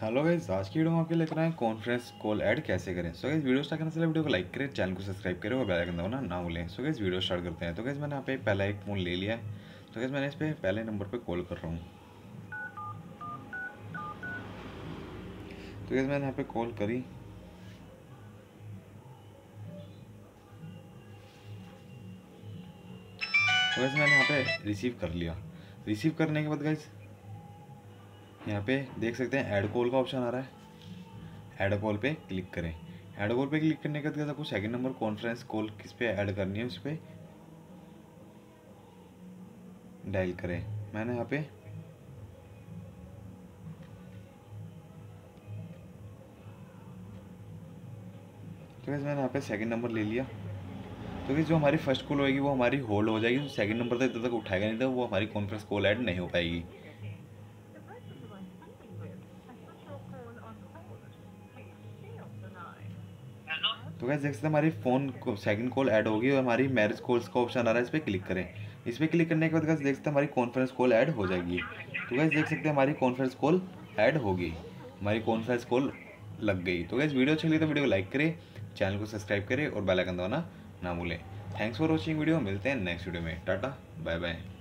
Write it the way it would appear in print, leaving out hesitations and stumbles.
Hello guys, आज की video में आपके लेकर आए कॉन्फ्रेंस कॉल ऐड कैसे करें। सो गाइस, वीडियो स्टार्ट करने से पहले वीडियो को लाइक करें, चैनल को सब्सक्राइब करें और बेल आइकन दबाना ना भूलें। सो गाइस, वीडियो स्टार्ट करते हैं। तो गाइस, मैंने यहाँ पे पहला एक फ़ोन ले लिया है। तो गाइस, मैंने इस पर पहले नंबर पर कॉल कर रहा हूँ। तो गाइस, मैंने यहाँ पर कॉल करी। तो गाइस, मैंने यहाँ पर रिसीव कर लिया। रिसीव करने के बाद गाइस, यहाँ पे देख सकते हैं ऐड कॉल का ऑप्शन आ रहा है। ऐड कॉल पे क्लिक करें। ऐड कॉल पे क्लिक करने के बाद आपको सेकंड नंबर कॉन्फ्रेंस कॉल किस पे ऐड करनी है उस पर डायल करें। मैंने यहाँ पे तो गाइस, मैंने यहाँ पे सेकंड नंबर ले लिया। तो गाइस, जो हमारी फर्स्ट कॉल होगी वो हमारी होल्ड हो जाएगी। सेकंड नंबर तक जब तक उठाएगा नहीं था वो हमारी कॉन्फ्रेंस कॉल ऐड नहीं हो पाएगी। तो गाइस, देख सकते हैं हमारी फ़ोन को सेकंड कॉल ऐड होगी और हमारी मैरिज कॉल्स का ऑप्शन आ रहा है, इस पर क्लिक करें। इस पर क्लिक करने के बाद गाइस, देख सकते हैं हमारी कॉन्फ्रेंस कॉल ऐड हो जाएगी। तो गाइस, देख सकते हैं हमारी कॉन्फ्रेंस कॉल ऐड होगी, हमारी कॉन्फ्रेंस कॉल लग गई। तो गाइस, वीडियो अच्छी लगी तो वीडियो को लाइक करें, चैनल को सब्सक्राइब करें और बेल आइकन दबाना ना भूलें। Thanks for watching video. मिलते हैं नेक्स्ट वीडियो में। Tata, bye bye.